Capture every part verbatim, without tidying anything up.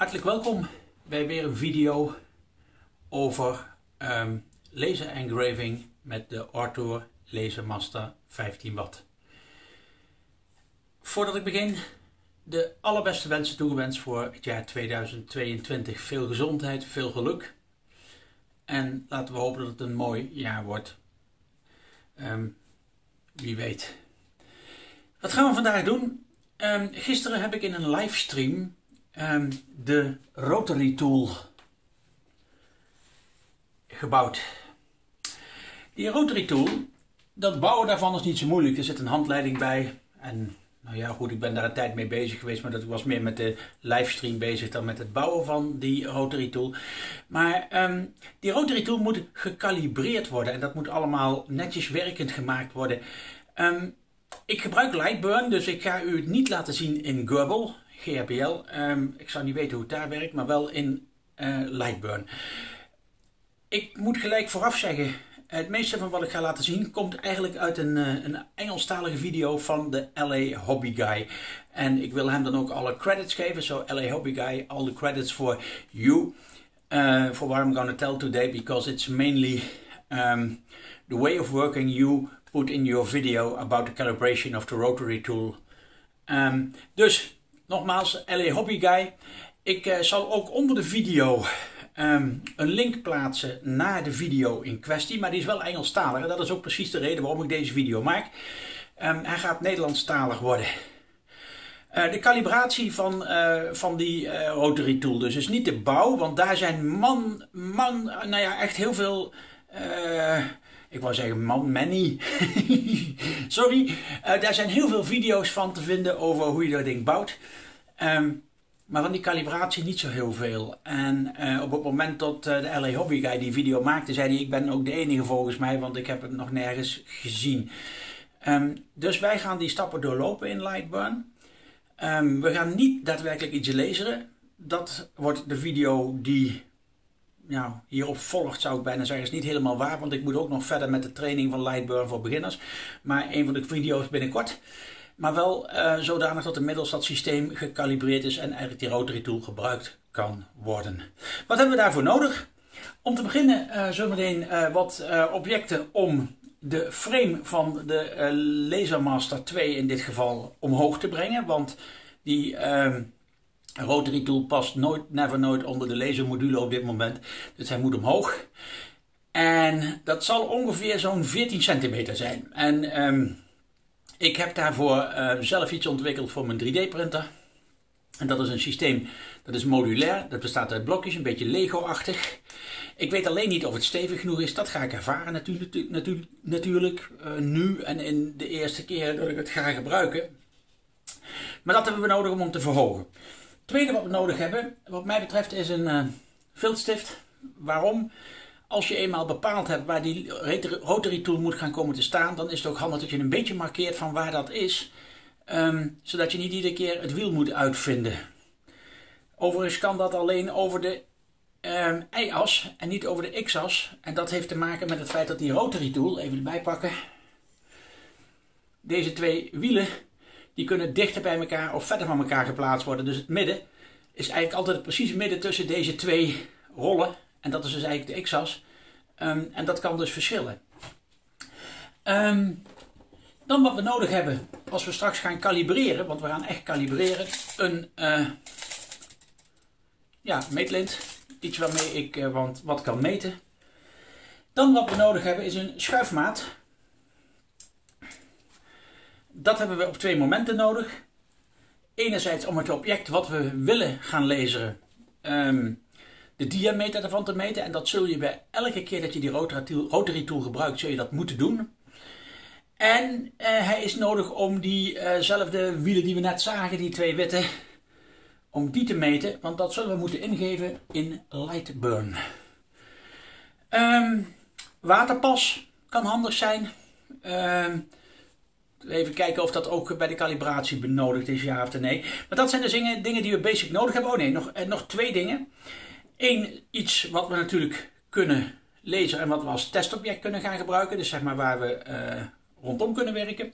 Hartelijk welkom bij weer een video over um, laser engraving met de Ortur Lasermaster vijftien watt. Voordat ik begin, de allerbeste wensen toegewenst voor het jaar tweeduizend tweeëntwintig. Veel gezondheid, veel geluk en laten we hopen dat het een mooi jaar wordt. Um, wie weet. Wat gaan we vandaag doen? Um, gisteren heb ik in een livestream Um, de Rotary Tool gebouwd. Die Rotary Tool, dat bouwen daarvan is niet zo moeilijk. Er zit een handleiding bij. En nou ja, goed, ik ben daar een tijd mee bezig geweest, maar dat was meer met de livestream bezig dan met het bouwen van die Rotary Tool. Maar um, die Rotary Tool moet gekalibreerd worden en dat moet allemaal netjes werkend gemaakt worden. Um, ik gebruik Lightburn, dus ik ga u het niet laten zien in G R B L. G R B L, um, ik zou niet weten hoe het daar werkt, maar wel in uh, Lightburn. Ik moet gelijk vooraf zeggen, het meeste van wat ik ga laten zien komt eigenlijk uit een, uh, een Engelstalige video van de L A Hobby Guy. En ik wil hem dan ook alle credits geven, zo so, L A Hobby Guy, all the credits for you, uh, for what I'm gonna tell today, because it's mainly um, the way of working you put in your video about the calibration of the Rotary Tool. Um, dus... Nogmaals, L A Hobby Guy. Ik uh, zal ook onder de video um, een link plaatsen naar de video in kwestie. Maar die is wel Engelstalig. En dat is ook precies de reden waarom ik deze video maak. Um, hij gaat Nederlandstalig worden. Uh, de kalibratie van, uh, van die uh, Rotary Tool dus is niet de bouw. Want daar zijn man, man, nou ja, echt heel veel... Uh, Ik wou zeggen man, many. Sorry. Uh, daar zijn heel veel video's van te vinden over hoe je dat ding bouwt. Um, maar van die kalibratie niet zo heel veel. En uh, op het moment dat uh, de L A Hobby Guy die video maakte, zei hij: ik ben ook de enige volgens mij, want ik heb het nog nergens gezien. Um, dus wij gaan die stappen doorlopen in Lightburn. Um, we gaan niet daadwerkelijk iets laseren. Dat wordt de video die... Nou, hierop volgt, zou ik bijna zeggen, is niet helemaal waar, want ik moet ook nog verder met de training van Lightburn voor beginners. Maar een van de video's binnenkort. Maar wel uh, zodanig dat inmiddels dat systeem gekalibreerd is en eigenlijk die Rotary Tool gebruikt kan worden. Wat hebben we daarvoor nodig? Om te beginnen uh, zometeen uh, wat uh, objecten om de frame van de uh, Laser Master twee in dit geval omhoog te brengen. Want die... Uh, Een Rotary Tool past nooit, never nooit onder de lasermodule op dit moment. Dus hij moet omhoog. En dat zal ongeveer zo'n veertien centimeter zijn. En um, ik heb daarvoor uh, zelf iets ontwikkeld voor mijn drie D printer. En dat is een systeem, dat is modulair. Dat bestaat uit blokjes, een beetje Lego-achtig. Ik weet alleen niet of het stevig genoeg is. Dat ga ik ervaren natuurlijk, natuurlijk, natuurlijk uh, nu en in de eerste keer dat ik het ga gebruiken. Maar dat hebben we nodig om hem te verhogen. Het tweede wat we nodig hebben, wat mij betreft, is een uh, viltstift. Waarom? Als je eenmaal bepaald hebt waar die Rotary Tool moet gaan komen te staan, dan is het ook handig dat je een beetje markeert van waar dat is. Um, zodat je niet iedere keer het wiel moet uitvinden. Overigens kan dat alleen over de um, Y as en niet over de X as. En dat heeft te maken met het feit dat die Rotary Tool, even erbij pakken, deze twee wielen... Die kunnen dichter bij elkaar of verder van elkaar geplaatst worden. Dus het midden is eigenlijk altijd het precieze midden tussen deze twee rollen. En dat is dus eigenlijk de X as. Um, en dat kan dus verschillen. Um, dan wat we nodig hebben als we straks gaan kalibreren. Want we gaan echt kalibreren. Een uh, ja, meetlint. Iets waarmee ik uh, want wat kan meten. Dan wat we nodig hebben is een schuifmaat. Dat hebben we op twee momenten nodig. Enerzijds om het object wat we willen gaan laseren, um, de diameter ervan te meten. En dat zul je bij elke keer dat je die Rotary Tool gebruikt, zul je dat moeten doen. En uh, hij is nodig om diezelfde uh wielen die we net zagen, die twee witte, om die te meten. Want dat zullen we moeten ingeven in Lightburn. Um, waterpas kan handig zijn. Um, Even kijken of dat ook bij de kalibratie benodigd is, ja of nee. Maar dat zijn dus dingen, dingen die we basic nodig hebben. Oh nee, nog, nog twee dingen. Eén, iets wat we natuurlijk kunnen lezen en wat we als testobject kunnen gaan gebruiken. Dus zeg maar waar we uh, rondom kunnen werken.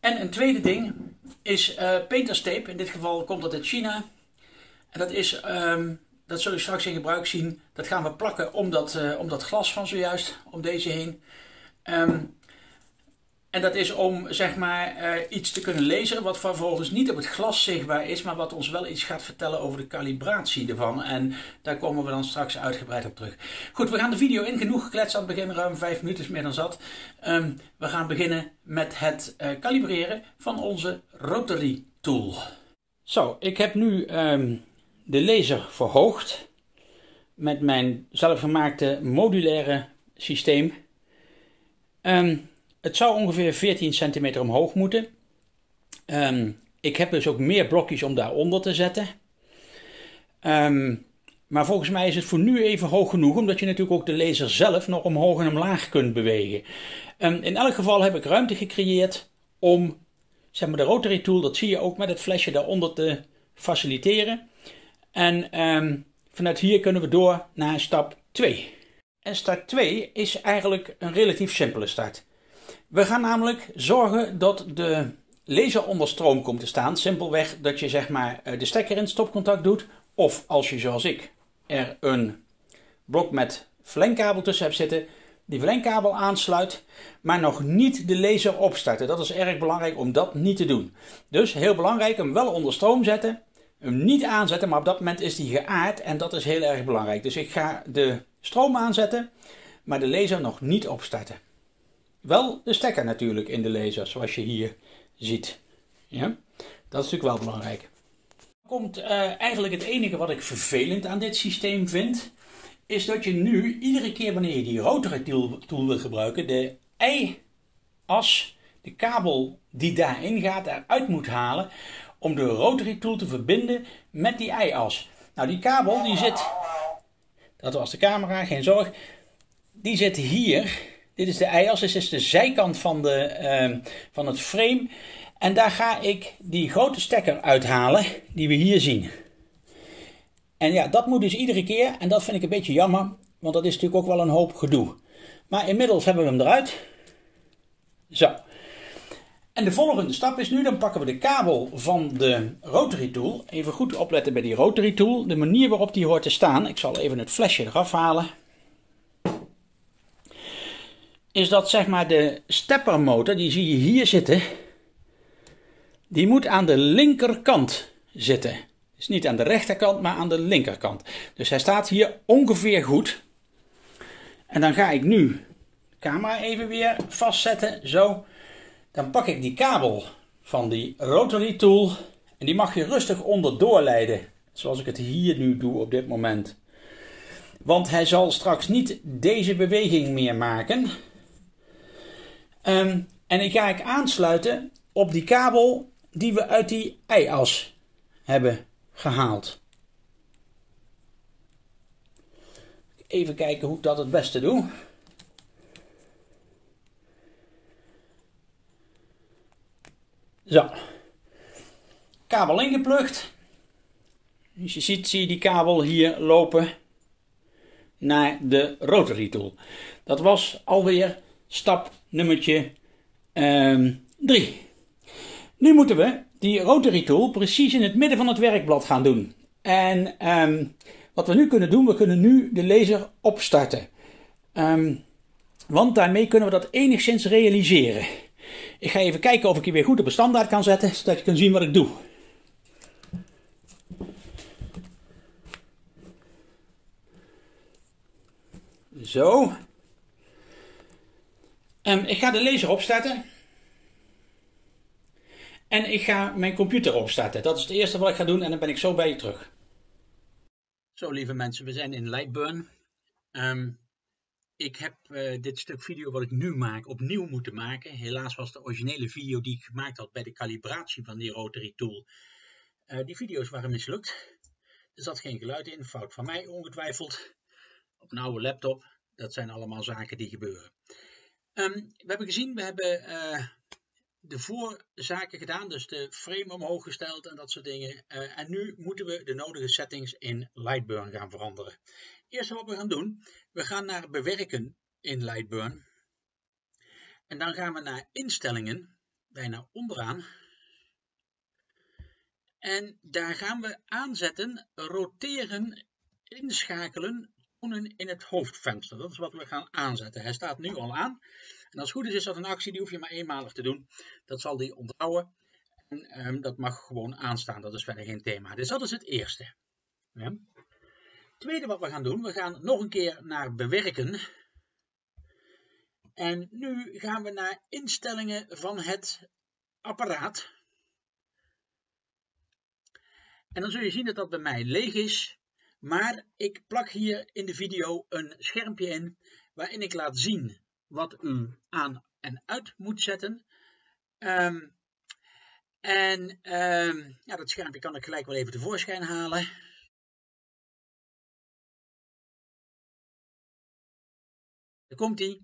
En een tweede ding is uh, Painter's Tape. In dit geval komt dat uit China. En dat is, um, dat zul je straks in gebruik zien, dat gaan we plakken om dat, uh, om dat glas van zojuist, om deze heen. Um, en dat is om, zeg maar, uh, iets te kunnen lezen wat vervolgens niet op het glas zichtbaar is, maar wat ons wel iets gaat vertellen over de kalibratie ervan. En daar komen we dan straks uitgebreid op terug. Goed, we gaan de video in. Genoeg gekletst aan het begin, ruim vijf minuten is meer dan zat. Um, we gaan beginnen met het kalibreren uh, van onze Rotary Tool. Zo, ik heb nu um, de laser verhoogd met mijn zelfgemaakte modulaire systeem. Um, het zou ongeveer veertien centimeter omhoog moeten. Um, ik heb dus ook meer blokjes om daaronder te zetten. Um, maar volgens mij is het voor nu even hoog genoeg, omdat je natuurlijk ook de laser zelf nog omhoog en omlaag kunt bewegen. Um, in elk geval heb ik ruimte gecreëerd om... Zeg maar de Rotary Tool, dat zie je ook met het flesje daaronder te faciliteren. En um, vanuit hier kunnen we door naar stap twee. En stap twee is eigenlijk een relatief simpele start. We gaan namelijk zorgen dat de laser onder stroom komt te staan. Simpelweg dat je zeg maar de stekker in het stopcontact doet. Of als je zoals ik er een blok met verlengkabel tussen hebt zitten... Die verlengkabel aansluit, maar nog niet de laser opstarten. Dat is erg belangrijk om dat niet te doen. Dus heel belangrijk, hem wel onder stroom zetten, hem niet aanzetten, maar op dat moment is die geaard en dat is heel erg belangrijk. Dus ik ga de stroom aanzetten, maar de laser nog niet opstarten. Wel de stekker natuurlijk in de laser, zoals je hier ziet. Ja? Dat is natuurlijk wel belangrijk. Dan komt uh, eigenlijk het enige wat ik vervelend aan dit systeem vind... is dat je nu iedere keer wanneer je die Rotary Tool wil gebruiken, de Y-as, de kabel die daarin gaat, eruit moet halen om de Rotary Tool te verbinden met die Y-as. Nou, die kabel die zit, dat was de camera, geen zorg, die zit hier. Dit is de Y-as, dit is de zijkant van, de, uh, van het frame. En daar ga ik die grote stekker uithalen die we hier zien. En ja, dat moet dus iedere keer en dat vind ik een beetje jammer, want dat is natuurlijk ook wel een hoop gedoe. Maar inmiddels hebben we hem eruit. Zo. En de volgende stap is nu, dan pakken we de kabel van de Rotary Tool. Even goed opletten bij die Rotary Tool, de manier waarop die hoort te staan. Ik zal even het flesje eraf halen. Is dat zeg maar de steppermotor, die zie je hier zitten. Die moet aan de linkerkant zitten. Dus niet aan de rechterkant, maar aan de linkerkant. Dus hij staat hier ongeveer goed. En dan ga ik nu de camera even weer vastzetten. Zo. Dan pak ik die kabel van die Rotary Tool. En die mag je rustig onderdoor leiden. Zoals ik het hier nu doe op dit moment. Want hij zal straks niet deze beweging meer maken. Um, en ik ga ik aansluiten op die kabel die we uit die Y-as hebben gehaald. Even kijken hoe ik dat het beste doe. Zo. Kabel ingeplukt. Dus je ziet, zie je die kabel hier lopen naar de Rotary Tool. Dat was alweer stap nummertje um, drie. Nu moeten we die Rotary Tool precies in het midden van het werkblad gaan doen. En um, wat we nu kunnen doen, we kunnen nu de laser opstarten. Um, want daarmee kunnen we dat enigszins realiseren. Ik ga even kijken of ik je weer goed op een standaard kan zetten, zodat je kunt zien wat ik doe. Zo. Um, ik ga de laser opstarten. En ik ga mijn computer opstarten. Dat is het eerste wat ik ga doen en dan ben ik zo bij je terug. Zo lieve mensen, we zijn in Lightburn. Um, ik heb uh, dit stuk video wat ik nu maak opnieuw moeten maken. Helaas was de originele video die ik gemaakt had bij de kalibratie van die Rotary Tool. Uh, die video's waren mislukt. Er zat geen geluid in, fout van mij ongetwijfeld. Op een oude laptop, dat zijn allemaal zaken die gebeuren. Um, we hebben gezien, we hebben... Uh, de voorzaken gedaan, dus de frame omhoog gesteld en dat soort dingen. Uh, en nu moeten we de nodige settings in Lightburn gaan veranderen. Het eerste wat we gaan doen, we gaan naar bewerken in Lightburn. En dan gaan we naar instellingen, bijna onderaan. En daar gaan we aanzetten, roteren, inschakelen, tonen in het hoofdvenster. Dat is wat we gaan aanzetten. Hij staat nu al aan. En als het goed is, is dat een actie, die hoef je maar eenmalig te doen. Dat zal die onthouden. En um, dat mag gewoon aanstaan, dat is verder geen thema. Dus dat is het eerste. Ja. Tweede wat we gaan doen, we gaan nog een keer naar bewerken. En nu gaan we naar instellingen van het apparaat. En dan zul je zien dat dat bij mij leeg is. Maar ik plak hier in de video een schermpje in waarin ik laat zien wat u aan en uit moet zetten. Um, en um, ja, dat schermpje kan ik gelijk wel even tevoorschijn halen. Daar komt hij.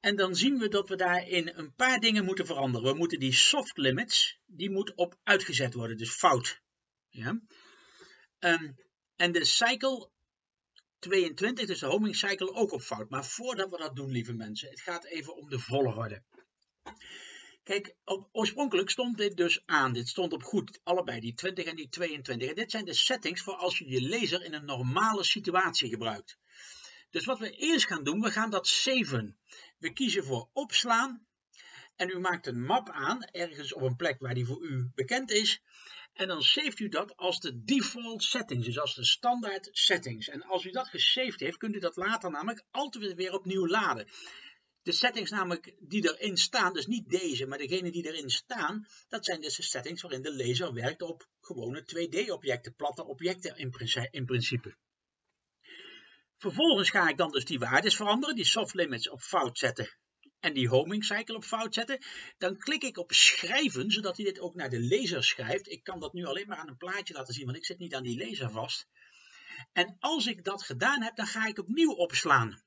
En dan zien we dat we daarin een paar dingen moeten veranderen. We moeten die soft limits, die moet op uitgezet worden, dus fout. Ja. Um, en de cycle tweeëntwintig, dus de homing cycle, ook op fout. Maar voordat we dat doen, lieve mensen, het gaat even om de volgorde. Kijk, op, oorspronkelijk stond dit dus aan. Dit stond op goed, allebei die twintig en die tweeëntwintig. En dit zijn de settings voor als je je laser in een normale situatie gebruikt. Dus wat we eerst gaan doen, we gaan dat saven. We kiezen voor opslaan. En u maakt een map aan, ergens op een plek waar die voor u bekend is. En dan saved u dat als de default settings, dus als de standaard settings. En als u dat gesaved heeft, kunt u dat later namelijk altijd weer opnieuw laden. De settings namelijk die erin staan, dus niet deze, maar degene die erin staan, dat zijn dus de settings waarin de laser werkt op gewone twee D-objecten, platte objecten in principe. Vervolgens ga ik dan dus die waardes veranderen, die soft limits op fout zetten en die homing cycle op fout zetten. Dan klik ik op schrijven, zodat hij dit ook naar de laser schrijft. Ik kan dat nu alleen maar aan een plaatje laten zien, want ik zit niet aan die laser vast. En als ik dat gedaan heb, dan ga ik opnieuw opslaan.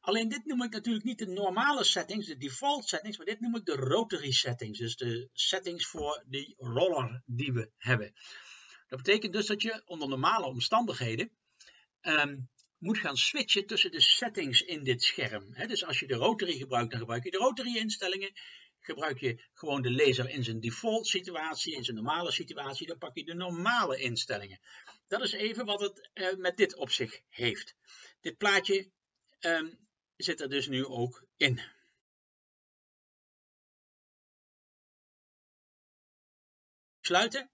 Alleen dit noem ik natuurlijk niet de normale settings, de default settings, maar dit noem ik de rotary settings. Dus de settings voor die roller die we hebben. Dat betekent dus dat je onder normale omstandigheden Um, moet gaan switchen tussen de settings in dit scherm. Dus als je de rotary gebruikt, dan gebruik je de rotary instellingen. Gebruik je gewoon de laser in zijn default situatie, in zijn normale situatie, dan pak je de normale instellingen. Dat is even wat het met dit op zich heeft. Dit plaatje um, zit er dus nu ook in. Sluiten.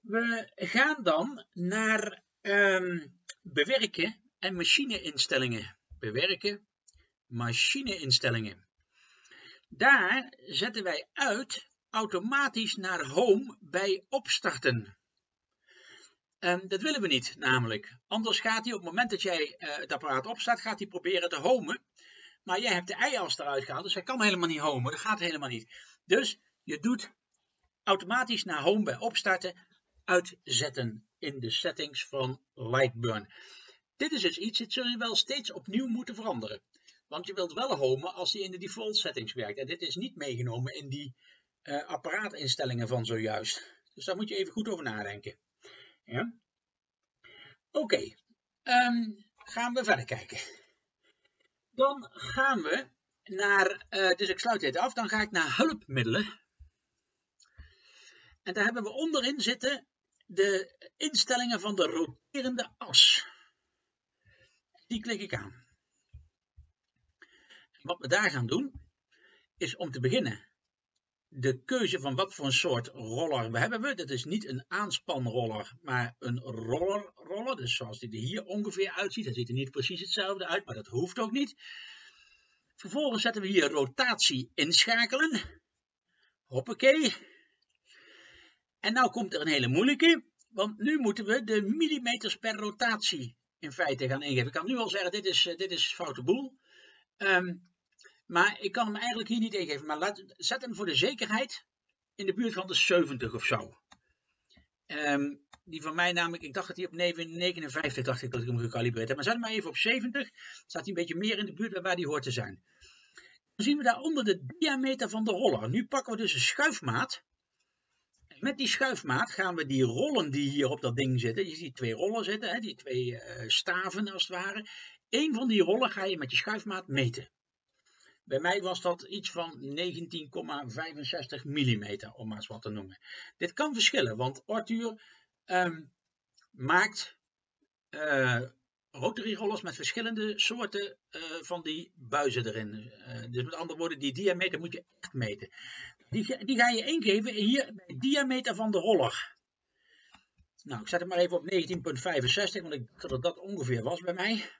We gaan dan naar um, bewerken en machine-instellingen. Bewerken, machine-instellingen. Daar zetten wij uit automatisch naar home bij opstarten. En dat willen we niet namelijk. Anders gaat hij op het moment dat jij uh, het apparaat opstart, gaat hij proberen te homen. Maar jij hebt de i-as eruit gehaald, dus hij kan helemaal niet homen. Dat gaat helemaal niet. Dus je doet automatisch naar home bij opstarten, uitzetten in de settings van Lightburn. Dit is dus iets, dit zul je wel steeds opnieuw moeten veranderen. Want je wilt wel homen als die in de default settings werkt. En dit is niet meegenomen in die uh, apparaatinstellingen van zojuist. Dus daar moet je even goed over nadenken. Ja. Oké, okay. um, gaan we verder kijken. Dan gaan we naar, uh, dus ik sluit dit af, dan ga ik naar hulpmiddelen. En daar hebben we onderin zitten de instellingen van de roterende as. Die klik ik aan. En wat we daar gaan doen, is om te beginnen de keuze van wat voor een soort roller we hebben. We. Dat is niet een aanspanroller, maar een rollerroller. Dus zoals die er hier ongeveer uitziet. Dat ziet er niet precies hetzelfde uit, maar dat hoeft ook niet. Vervolgens zetten we hier rotatie inschakelen. Hoppakee. En nou komt er een hele moeilijke, want nu moeten we de millimeters per rotatie in feite gaan ingeven. Ik kan nu al zeggen, dit is, dit is foute boel. Um, maar ik kan hem eigenlijk hier niet ingeven. Maar laat, zet hem voor de zekerheid in de buurt van de zeventig of zo. Um, die van mij namelijk, ik dacht dat hij op negenenvijftig, dacht ik dat ik hem gecalibreerd heb. Maar zet hem maar even op zeventig, staat hij een beetje meer in de buurt waar die hoort te zijn. Dan zien we daaronder de diameter van de roller. Nu pakken we dus een schuifmaat. Met die schuifmaat gaan we die rollen die hier op dat ding zitten, je ziet die twee rollen zitten, hè, die twee uh, staven als het ware. Eén van die rollen ga je met je schuifmaat meten. Bij mij was dat iets van negentien komma vijfenzestig millimeter, om maar eens wat te noemen. Dit kan verschillen, want Ortur um, maakt uh, rotary rollers met verschillende soorten uh, van die buizen erin. Uh, dus met andere woorden, die diameter moet je echt meten. Die, die ga je ingeven hier bij diameter van de roller. Nou, ik zet hem maar even op negentien komma vijfenzestig, want ik dacht dat dat ongeveer was bij mij.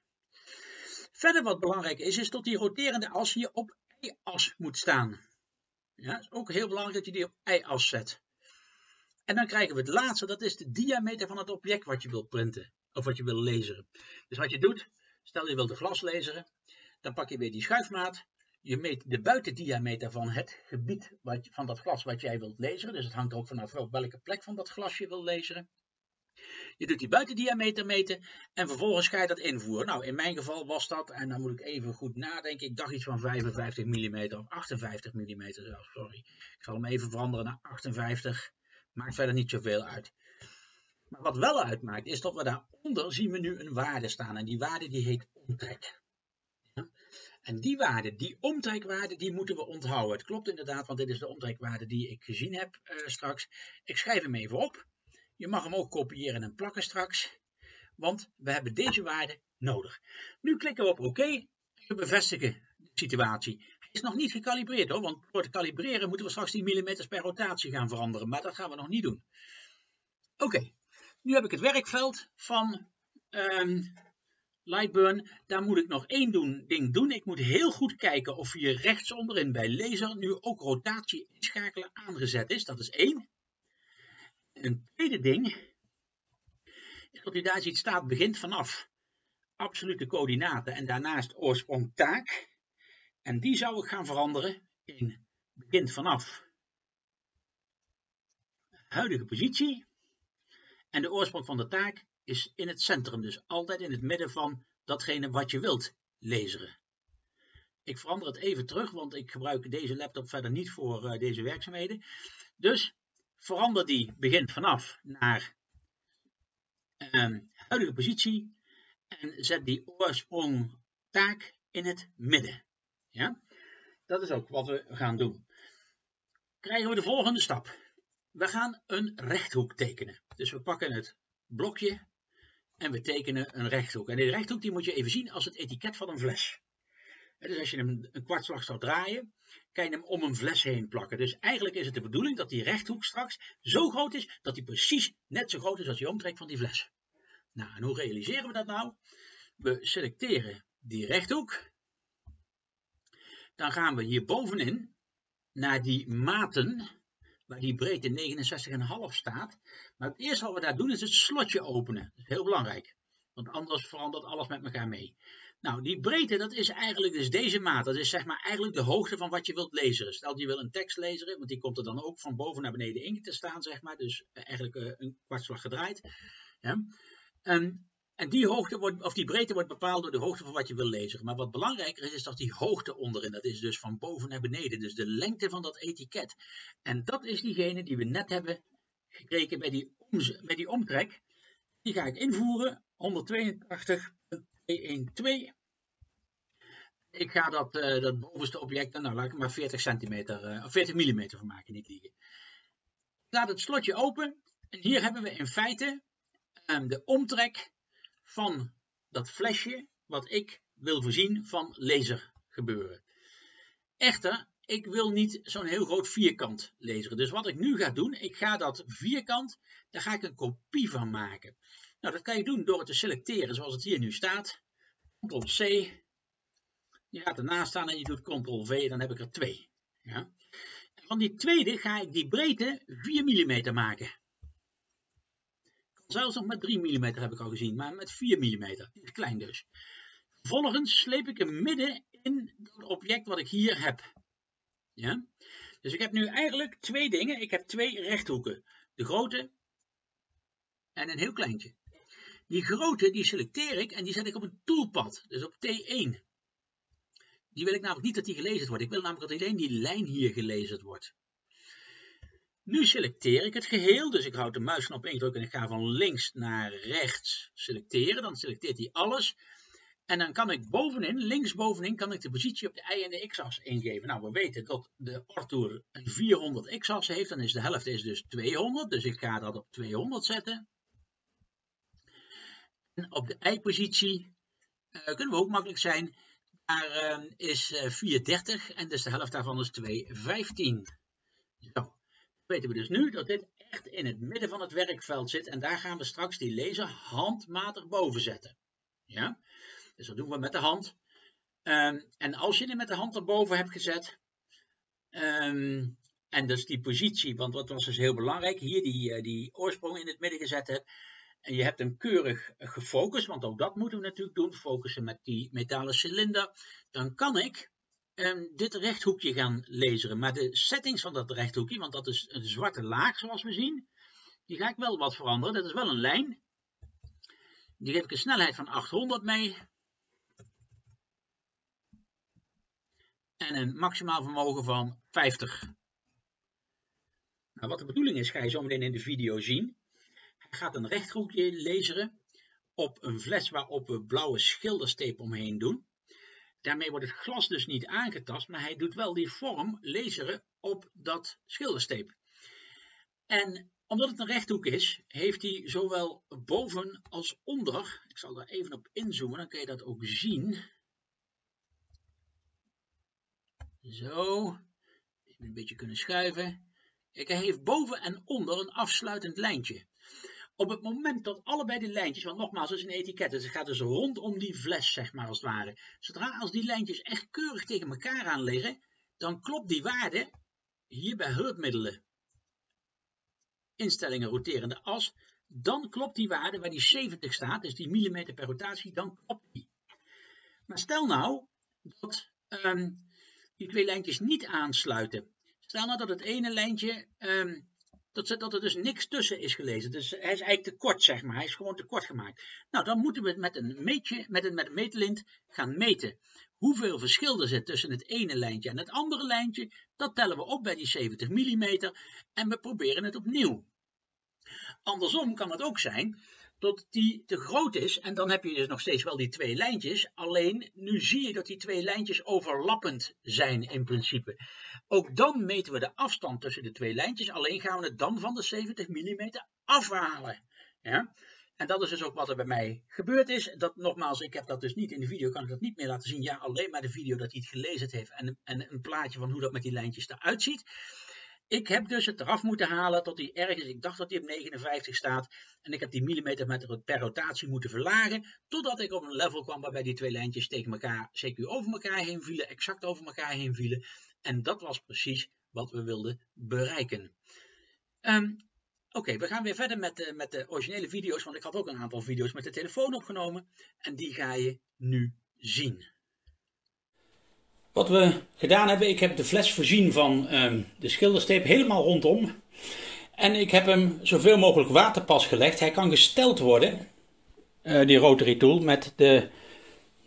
Verder wat belangrijk is, is dat die roterende as hier op y-as moet staan. Ja, het is ook heel belangrijk dat je die op y-as zet. En dan krijgen we het laatste, dat is de diameter van het object wat je wilt printen. Of wat je wilt laseren. Dus wat je doet, stel je wilt de glas laseren. Dan pak je weer die schuifmaat. Je meet de buitendiameter van het gebied wat, van dat glas wat jij wilt laseren. Dus het hangt er ook vanaf op welke plek van dat glas je wilt laseren. Je doet die buitendiameter meten en vervolgens ga je dat invoeren. Nou, in mijn geval was dat, en dan moet ik even goed nadenken, ik dacht iets van vijfenvijftig millimeter of achtenvijftig millimeter zelfs, sorry. Ik zal hem even veranderen naar achtenvijftig, maakt verder niet zoveel uit. Maar wat wel uitmaakt is dat we daaronder zien we nu een waarde staan en die waarde die heet omtrek. Ja? En die waarde, die omtrekwaarde, die moeten we onthouden. Het klopt inderdaad, want dit is de omtrekwaarde die ik gezien heb uh, straks. Ik schrijf hem even op. Je mag hem ook kopiëren en plakken straks, want we hebben deze waarde nodig. Nu klikken we op oké en we bevestigen de situatie. Hij is nog niet gecalibreerd hoor, want voor te kalibreren moeten we straks die millimeters per rotatie gaan veranderen, maar dat gaan we nog niet doen. Oké, okay. Nu heb ik het werkveld van um, Lightburn. Daar moet ik nog één doen, ding doen. Ik moet heel goed kijken of hier rechts onderin bij laser nu ook rotatie inschakelen aangezet is. Dat is één. Een tweede ding is dat u daar ziet staat begint vanaf absolute coördinaten en daarnaast oorsprong taak. En die zou ik gaan veranderen in begint vanaf huidige positie. En de oorsprong van de taak is in het centrum, dus altijd in het midden van datgene wat je wilt laseren. Ik verander het even terug, want ik gebruik deze laptop verder niet voor deze werkzaamheden. Dus verander die begint vanaf naar eh, huidige positie en zet die oorsprong taak in het midden. Ja? Dat is ook wat we gaan doen. Krijgen we de volgende stap. We gaan een rechthoek tekenen. Dus we pakken het blokje en we tekenen een rechthoek. En die rechthoek die moet je even zien als het etiket van een fles. Dus als je hem een kwartslag zou draaien, kan je hem om een fles heen plakken. Dus eigenlijk is het de bedoeling dat die rechthoek straks zo groot is, dat die precies net zo groot is als die omtrek van die fles. Nou, en hoe realiseren we dat nou? We selecteren die rechthoek. Dan gaan we hier bovenin naar die maten, waar die breedte negenenzestig komma vijf staat. Maar het eerste wat we daar doen is het slotje openen. Dat is heel belangrijk, want anders verandert alles met elkaar mee. Nou, die breedte, dat is eigenlijk dus deze maat. Dat is zeg maar eigenlijk de hoogte van wat je wilt lezen. Stel, je wil een tekst lezen, want die komt er dan ook van boven naar beneden in te staan, zeg maar. Dus eigenlijk een kwartslag gedraaid. Ja. En, en die, hoogte wordt, of die breedte wordt bepaald door de hoogte van wat je wilt lezen. Maar wat belangrijker is, is dat die hoogte onderin, dat is dus van boven naar beneden. Dus de lengte van dat etiket. En dat is diegene die we net hebben gekeken bij die, bij die omtrek. Die ga ik invoeren, honderdtweeëntachtig komma tweehonderdtwaalf. Ik ga dat, uh, dat bovenste object, nou laat ik maar veertig centimeter, uh, veertig millimeter van maken, niet liegen. Ik laat het slotje open en hier hebben we in feite um, de omtrek van dat flesje wat ik wil voorzien van laser gebeuren. Echter, ik wil niet zo'n heel groot vierkant laseren. Dus wat ik nu ga doen, ik ga dat vierkant, daar ga ik een kopie van maken. Nou, dat kan je doen door het te selecteren zoals het hier nu staat. control C. Je gaat ernaast staan en je doet control V. Dan heb ik er twee. Ja. En van die tweede ga ik die breedte vier millimeter maken. Zelfs nog met drie millimeter heb ik al gezien, maar met vier millimeter. Klein dus. Vervolgens sleep ik hem midden in het object wat ik hier heb. Ja. Dus ik heb nu eigenlijk twee dingen. Ik heb twee rechthoeken. De grote en een heel kleintje. Die grote die selecteer ik en die zet ik op een toolpad, dus op T één. Die wil ik namelijk niet dat die gelazerd wordt. Ik wil namelijk dat alleen die lijn hier gelazerd wordt. Nu selecteer ik het geheel, dus ik houd de muisknop ingedrukt en ik ga van links naar rechts selecteren. Dan selecteert hij alles. En dan kan ik bovenin, linksbovenin, kan ik de positie op de Y- en de X-as ingeven. Nou, we weten dat de Ortur een vierhonderd X-as heeft. Dan is de helft is dus tweehonderd. Dus ik ga dat op tweehonderd zetten. En op de Y-positie uh, kunnen we ook makkelijk zijn. Daar uh, is uh, vierhonderddertig en dus de helft daarvan is tweehonderdvijftien. Zo, weten we dus nu dat dit echt in het midden van het werkveld zit. En daar gaan we straks die laser handmatig boven zetten. Ja. Dus dat doen we met de hand. Um, en als je hem met de hand erboven hebt gezet. Um, en dus die positie, want dat was dus heel belangrijk. Hier die, uh, die oorsprong in het midden gezet hebt. En je hebt hem keurig gefocust. Want ook dat moeten we natuurlijk doen. Focussen met die metalen cilinder. Dan kan ik um, dit rechthoekje gaan laseren. Maar de settings van dat rechthoekje. Want dat is een zwarte laag zoals we zien. Die ga ik wel wat veranderen. Dat is wel een lijn. Die geef ik een snelheid van achthonderd mee. En een maximaal vermogen van vijftig. Nou, wat de bedoeling is, ga je zo meteen in de video zien. Hij gaat een rechthoekje laseren op een fles waarop we blauwe schilderstape omheen doen. Daarmee wordt het glas dus niet aangetast, maar hij doet wel die vorm laseren op dat schilderstape. En omdat het een rechthoek is, heeft hij zowel boven als onder. Ik zal er even op inzoomen, dan kun je dat ook zien. Zo, even een beetje kunnen schuiven. Kijk, hij heeft boven en onder een afsluitend lijntje. Op het moment dat allebei die lijntjes, want nogmaals, het is een etiket, dus het gaat dus rondom die fles, zeg maar als het ware. Zodra als die lijntjes echt keurig tegen elkaar aan liggen, dan klopt die waarde hier bij hulpmiddelen, instellingen, roterende as, dan klopt die waarde waar die zeventig staat, dus die millimeter per rotatie, dan klopt die. Maar stel nou dat Um, die twee lijntjes niet aansluiten. Stel nou dat het ene lijntje, um, dat, dat er dus niks tussen is gelezen. Dus hij is eigenlijk te kort, zeg maar. Hij is gewoon te kort gemaakt. Nou, dan moeten we het met een meetje, met een, met een meetlint gaan meten. Hoeveel verschil er zit tussen het ene lijntje en het andere lijntje, dat tellen we op bij die zeventig millimeter en we proberen het opnieuw. Andersom kan het ook zijn dat die te groot is en dan heb je dus nog steeds wel die twee lijntjes. Alleen nu zie je dat die twee lijntjes overlappend zijn in principe. Ook dan meten we de afstand tussen de twee lijntjes. Alleen gaan we het dan van de zeventig millimeter afhalen. Ja? En dat is dus ook wat er bij mij gebeurd is. Dat, nogmaals, ik heb dat dus niet in de video, kan ik dat niet meer laten zien. Ja, alleen maar de video dat hij het gelezen heeft en, en een plaatje van hoe dat met die lijntjes eruit ziet. Ik heb dus het eraf moeten halen tot die ergens, ik dacht dat die op negenenvijftig staat. En ik heb die millimeter met per rotatie moeten verlagen. Totdat ik op een level kwam waarbij die twee lijntjes tegen elkaar, C Q over elkaar heen vielen, exact over elkaar heen vielen. En dat was precies wat we wilden bereiken. Um, Oké, okay, we gaan weer verder met de, met de originele video's. Want ik had ook een aantal video's met de telefoon opgenomen. En die ga je nu zien. Wat we gedaan hebben, ik heb de fles voorzien van uh, de schilderstape helemaal rondom. En ik heb hem zoveel mogelijk waterpas gelegd. Hij kan gesteld worden, uh, die Rotary Tool, met de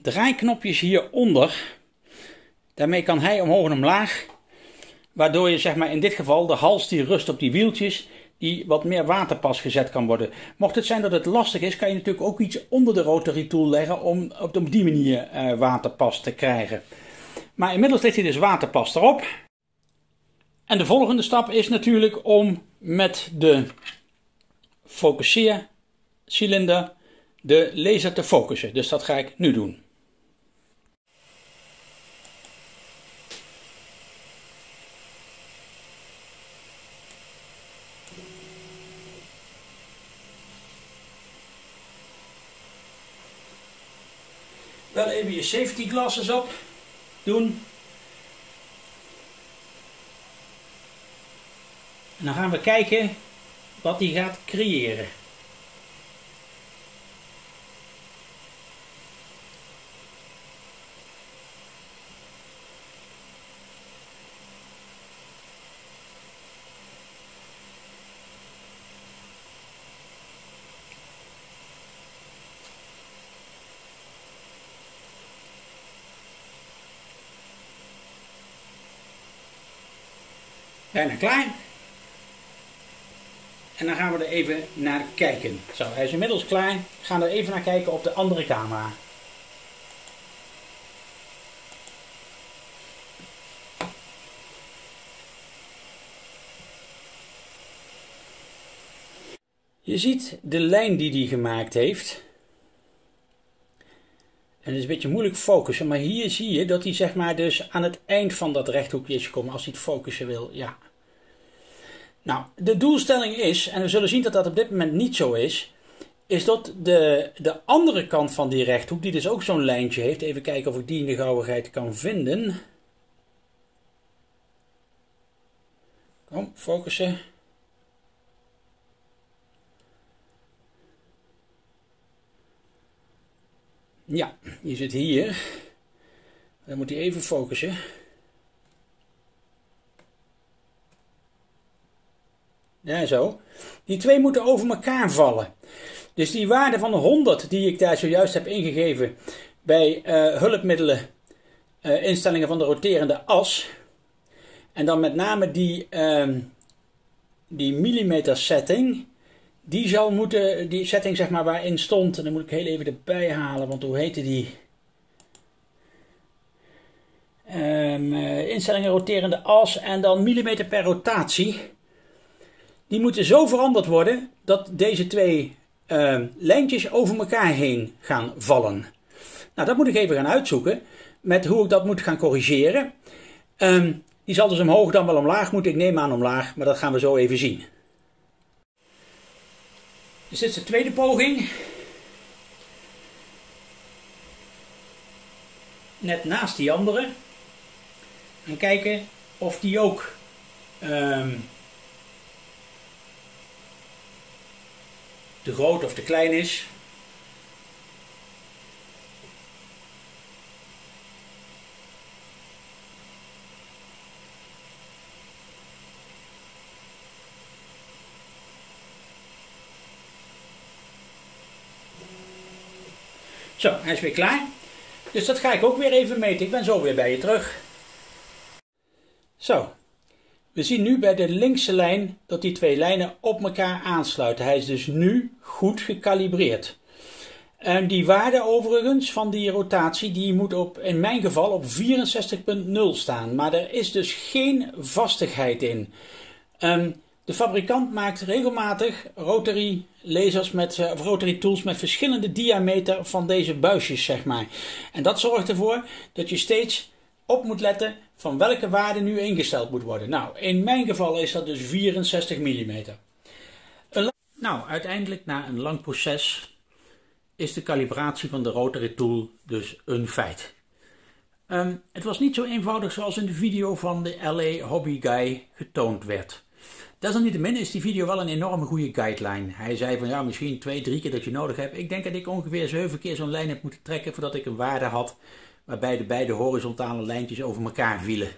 draaiknopjes hieronder. Daarmee kan hij omhoog en omlaag. Waardoor je, zeg maar, in dit geval de hals die rust op die wieltjes, die wat meer waterpas gezet kan worden. Mocht het zijn dat het lastig is, kan je natuurlijk ook iets onder de Rotary Tool leggen om op die manier uh, waterpas te krijgen. Maar inmiddels ligt hij dus waterpas erop. En de volgende stap is natuurlijk om met de focuseercilinder de laser te focussen. Dus dat ga ik nu doen. Wel even je safety glasses op. Doen. En dan gaan we kijken wat hij gaat creëren. Bijna klaar. En dan gaan we er even naar kijken. Zo, hij is inmiddels klaar. We gaan er even naar kijken op de andere camera. Je ziet de lijn die hij gemaakt heeft. En het is een beetje moeilijk focussen, maar hier zie je dat hij zeg maar dus aan het eind van dat rechthoekje is gekomen als hij het focussen wil. Ja. Nou, de doelstelling is, en we zullen zien dat dat op dit moment niet zo is, is dat de, de andere kant van die rechthoek, die dus ook zo'n lijntje heeft, even kijken of ik die in de gauwigheid kan vinden. Kom, focussen. Ja, die zit hier. Dan moet hij even focussen. Ja, zo. Die twee moeten over elkaar vallen. Dus die waarde van de honderd die ik daar zojuist heb ingegeven bij uh, hulpmiddelen, uh, instellingen van de roterende as. En dan met name die, uh, die millimeter setting. Die zou moeten, die setting zeg maar waarin stond, en dan moet ik heel even erbij halen, want hoe heette die? Um, uh, instellingen roterende as en dan millimeter per rotatie. Die moeten zo veranderd worden dat deze twee uh, lijntjes over elkaar heen gaan vallen. Nou, dat moet ik even gaan uitzoeken met hoe ik dat moet gaan corrigeren. Um, die zal dus omhoog dan wel omlaag moeten. Ik neem aan omlaag, maar dat gaan we zo even zien. Dus dit is de tweede poging. Net naast die andere. En kijken of die ook um, te groot of te klein is. Zo, hij is weer klaar. Dus dat ga ik ook weer even meten. Ik ben zo weer bij je terug. Zo, we zien nu bij de linkse lijn dat die twee lijnen op elkaar aansluiten. Hij is dus nu goed gekalibreerd. En die waarde overigens van die rotatie, die moet op, in mijn geval op vierenzestig punt nul staan. Maar er is dus geen vastigheid in. Um, De fabrikant maakt regelmatig rotary lasers met, of rotary tools met verschillende diameter van deze buisjes, zeg maar. En dat zorgt ervoor dat je steeds op moet letten van welke waarde nu ingesteld moet worden. Nou, in mijn geval is dat dus vierenzestig millimeter. Nou, uiteindelijk na een lang proces is de kalibratie van de rotary tool dus een feit. Um, het was niet zo eenvoudig zoals in de video van de L A Hobby Guy getoond werd. Desalniettemin is die video wel een enorme goede guideline. Hij zei van ja, misschien twee, drie keer dat je nodig hebt. Ik denk dat ik ongeveer zeven keer zo'n lijn heb moeten trekken voordat ik een waarde had waarbij de beide horizontale lijntjes over elkaar vielen.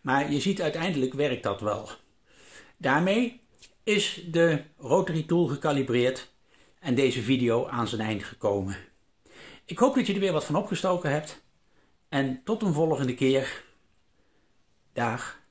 Maar je ziet uiteindelijk werkt dat wel. Daarmee is de rotary tool gekalibreerd en deze video aan zijn eind gekomen. Ik hoop dat je er weer wat van opgestoken hebt en tot een volgende keer. Dag.